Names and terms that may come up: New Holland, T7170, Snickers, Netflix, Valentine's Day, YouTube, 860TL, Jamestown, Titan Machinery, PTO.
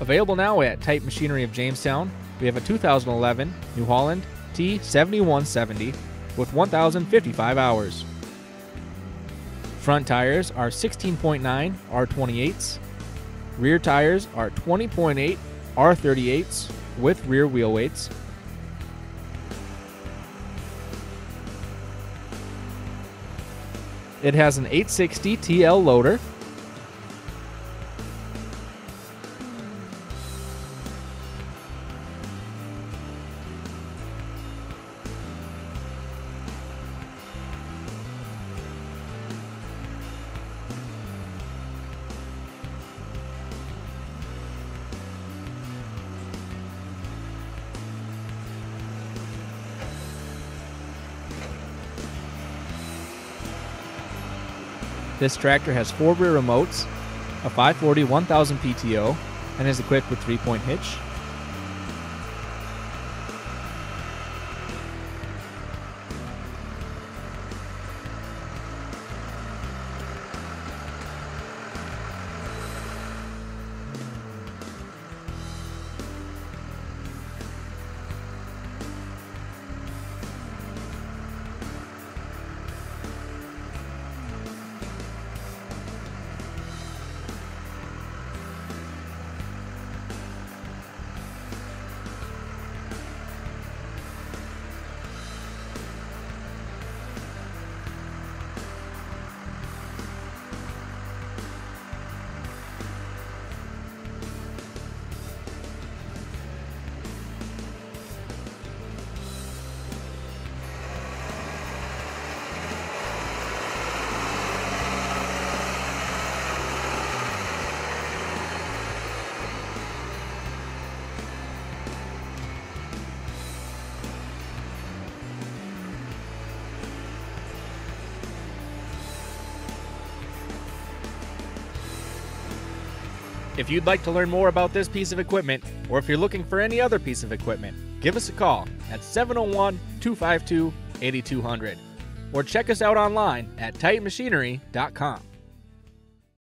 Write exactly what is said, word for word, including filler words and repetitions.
Available now at Titan Machinery of Jamestown, we have a two thousand eleven New Holland T seventy-one seventy with one thousand fifty-five hours. Front tires are sixteen point nine R twenty-eights. Rear tires are twenty point eight R thirty-eights with rear wheel weights. It has an eight sixty T L loader. This tractor has four rear remotes, a five forty one thousand P T O, and is equipped with three-point hitch. If you'd like to learn more about this piece of equipment, or if you're looking for any other piece of equipment, give us a call at seven oh one, two five two, eight two zero zero, or check us out online at titan machinery dot com.